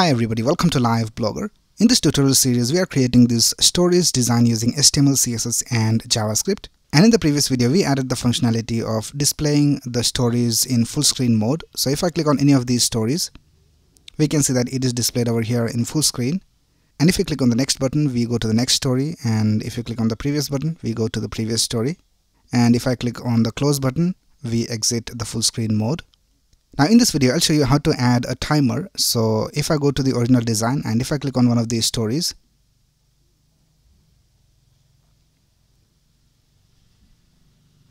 Hi everybody, welcome to Live Blogger. In this tutorial series, we are creating these stories design using HTML, CSS and JavaScript. And in the previous video, we added the functionality of displaying the stories in full screen mode. So if I click on any of these stories, we can see that it is displayed over here in full screen. And if you click on the next button, we go to the next story. And if you click on the previous button, we go to the previous story. And if I click on the close button, we exit the full screen mode. Now in this video, I'll show you how to add a timer. So if I go to the original design and if I click on one of these stories,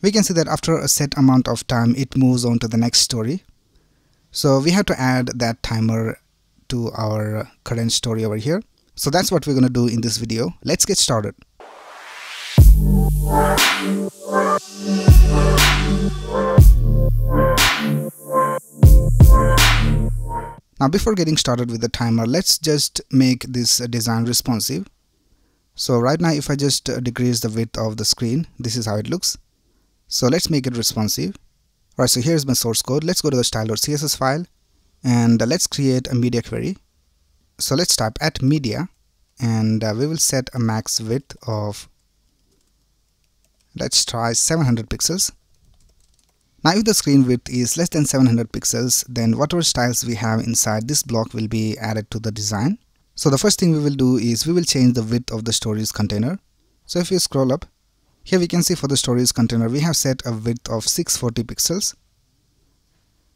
we can see that after a set amount of time, it moves on to the next story. So we have to add that timer to our current story over here. So that's what we're going to do in this video. Let's get started. Now before getting started with the timer, let's just make this design responsive. So right now if I just decrease the width of the screen, this is how it looks. So let's make it responsive. Alright, so here's my source code. Let's go to the style.css file and let's create a media query. So let's type @media and we will set a max width of, let's try 700 pixels. Now if the screen width is less than 700 pixels, then whatever styles we have inside this block will be added to the design. So the first thing we will do is we will change the width of the stories container. So if you scroll up, here we can see for the stories container we have set a width of 640 pixels.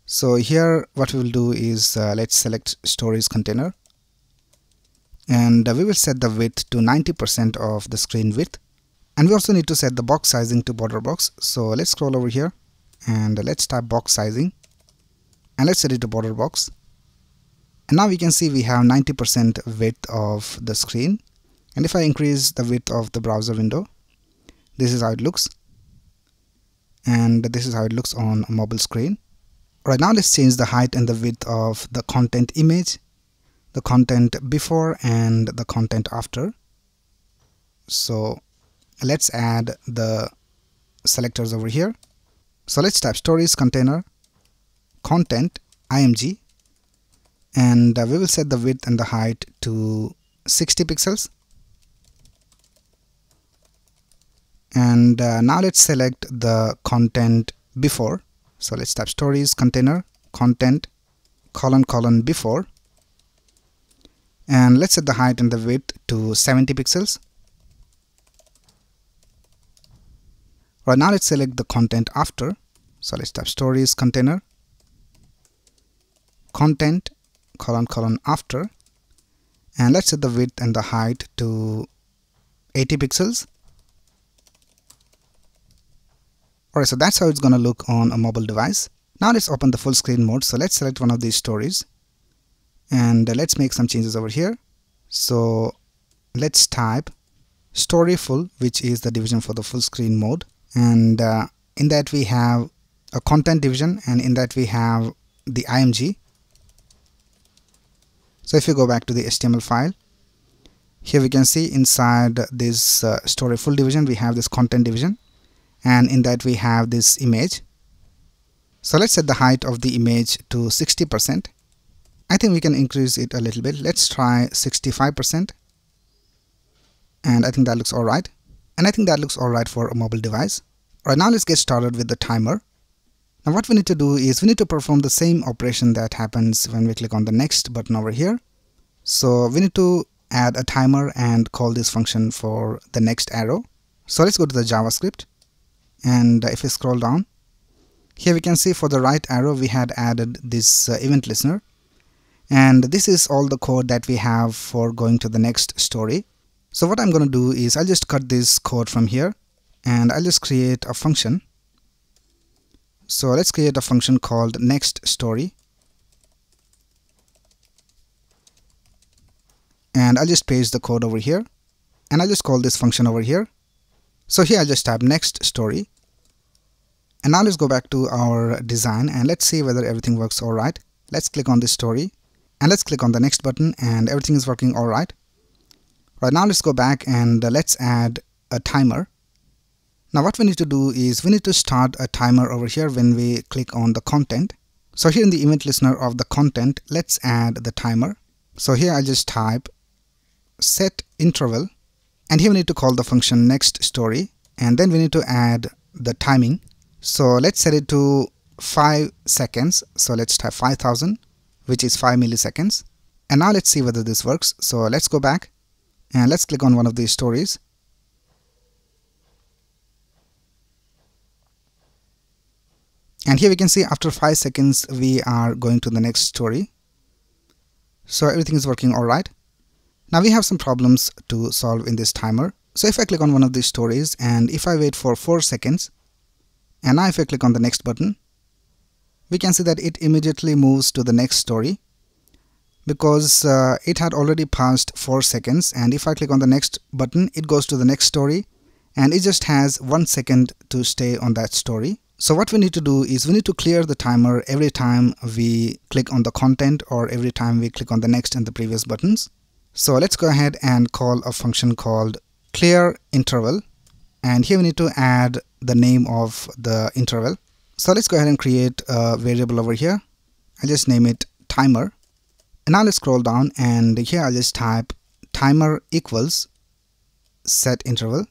So here what we will do is let's select stories container and we will set the width to 90% of the screen width. And we also need to set the box sizing to border box. So let's scroll over here and let's type box sizing and let's set it to border box. And now we can see we have 90% width of the screen. And if I increase the width of the browser window, this is how it looks. And this is how it looks on a mobile screen. Right now let's change the height and the width of the content image, the content before and the content after. So let's add the selectors over here. So let's type stories container content img and we will set the width and the height to 60 pixels. And now let's select the content before. So let's type stories container content : before and let's set the height and the width to 70 pixels. Right now let's select the content after. So let's type stories container content : after and let's set the width and the height to 80 pixels. Alright, so that's how it's gonna look on a mobile device. Now let's open the full screen mode. So let's select one of these stories and let's make some changes over here. So let's type story full, which is the division for the full screen mode. And in that we have a content division and in that we have the img. So if you go back to the HTML file, here we can see inside this story full division we have this content division and in that we have this image. So let's set the height of the image to 60%. I think we can increase it a little bit. Let's try 65% and I think that looks alright. And I think that looks alright for a mobile device. Right now let's get started with the timer. Now what we need to do is we need to perform the same operation that happens when we click on the next button over here. So we need to add a timer and call this function for the next arrow. So let's go to the JavaScript and if we scroll down, here we can see for the right arrow we had added this event listener and this is all the code that we have for going to the next story. So what I'm going to do is I'll just cut this code from here and I'll just create a function. So let's create a function called next story and I'll just paste the code over here and I'll just call this function over here. So here I'll just type next story and now let's go back to our design and let's see whether everything works alright. Let's click on this story and let's click on the next button and everything is working alright. Right now let's go back and let's add a timer. Now what we need to do is we need to start a timer over here when we click on the content. So here in the event listener of the content, let's add the timer. So here I just type setInterval, and here we need to call the function next story, and then we need to add the timing. So let's set it to 5 seconds. So let's type 5000, which is 5 milliseconds. And now let's see whether this works. So let's go back and let's click on one of these stories. And here we can see after 5 seconds we are going to the next story. So everything is working alright. Now we have some problems to solve in this timer. So if I click on one of these stories and if I wait for 4 seconds, and now if I click on the next button, we can see that it immediately moves to the next story because it had already passed 4 seconds. And if I click on the next button, it goes to the next story and it just has 1 second to stay on that story. So what we need to do is we need to clear the timer every time we click on the content or every time we click on the next and the previous buttons. So let's go ahead and call a function called clear interval, and here we need to add the name of the interval. So let's go ahead and create a variable over here. I'll just name it timer, and now let's scroll down and here I'll just type timer equals set interval,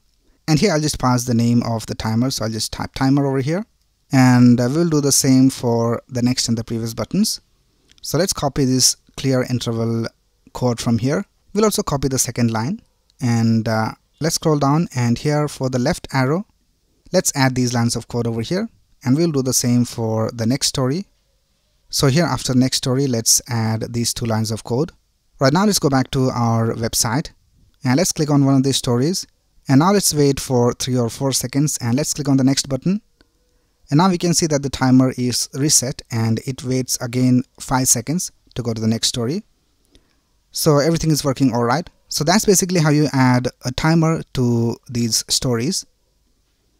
and here I'll just pass the name of the timer. So I'll just type timer over here. And we'll do the same for the next and the previous buttons. So let's copy this clear interval code from here. We'll also copy the second line, and let's scroll down and here for the left arrow, let's add these lines of code over here, and we'll do the same for the next story. So here after next story, let's add these 2 lines of code. Right now, let's go back to our website and let's click on one of these stories, and now let's wait for 3 or 4 seconds and let's click on the next button. And now we can see that the timer is reset and it waits again 5 seconds to go to the next story. So everything is working alright. So that's basically how you add a timer to these stories.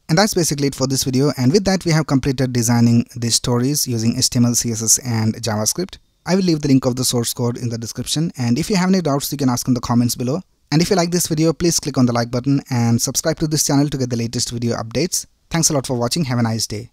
And that's basically it for this video, and with that we have completed designing these stories using HTML, CSS and JavaScript. I will leave the link of the source code in the description, and if you have any doubts you can ask in the comments below. And if you like this video, please click on the like button and subscribe to this channel to get the latest video updates. Thanks a lot for watching. Have a nice day.